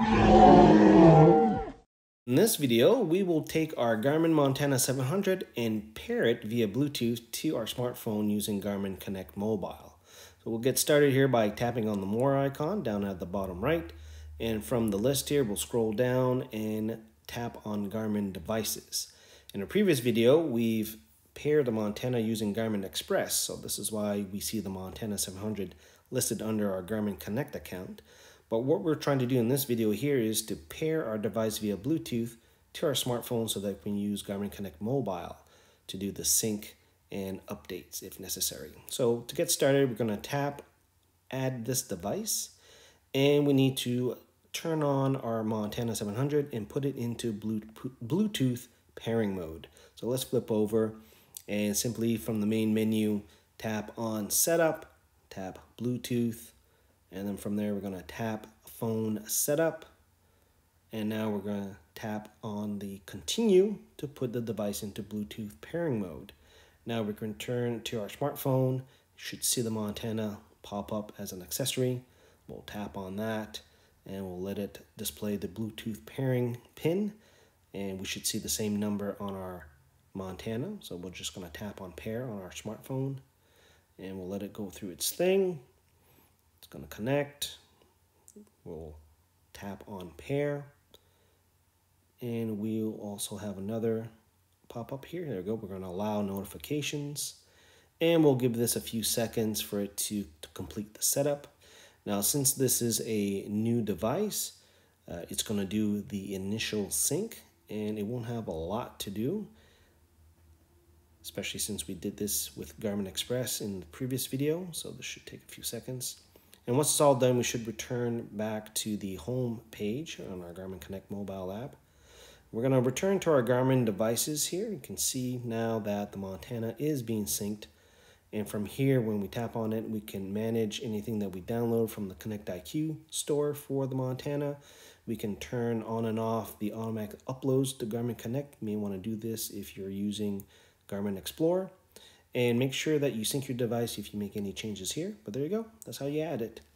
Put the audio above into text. In this video, we will take our Garmin Montana 700 and pair it via Bluetooth to our smartphone using Garmin Connect Mobile. So we'll get started here by tapping on the More icon down at the bottom right. And from the list here, we'll scroll down and tap on Garmin Devices. In a previous video, we've paired the Montana using Garmin Express. So this is why we see the Montana 700 listed under our Garmin Connect account. But what we're trying to do in this video here is to pair our device via Bluetooth to our smartphone so that we can use Garmin Connect Mobile to do the sync and updates if necessary. So to get started, we're going to tap Add This Device, and we need to turn on our Montana 700 and put it into Bluetooth pairing mode. So let's flip over and simply from the main menu, tap on Setup, tap Bluetooth, and then from there, we're going to tap Phone Setup. And now we're going to tap on the Continue to put the device into Bluetooth pairing mode. Now we can turn to our smartphone. You should see the Montana pop up as an accessory. We'll tap on that and we'll let it display the Bluetooth pairing pin. And we should see the same number on our Montana. So we're just going to tap on Pair on our smartphone and we'll let it go through its thing. It's going to connect. We'll tap on Pair. And we'll also have another pop up here. There we go. We're going to allow notifications. And we'll give this a few seconds for it to complete the setup. Now, since this is a new device, it's going to do the initial sync and it won't have a lot to do, especially since we did this with Garmin Express in the previous video. So this should take a few seconds. And once it's all done, we should return back to the home page on our Garmin Connect mobile app. We're going to return to our Garmin devices here. You can see now that the Montana is being synced. And from here, when we tap on it, we can manage anything that we download from the Connect IQ store for the Montana. We can turn on and off the automatic uploads to Garmin Connect. You may want to do this if you're using Garmin Explore. And make sure that you sync your device if you make any changes here. But there you go. That's how you add it.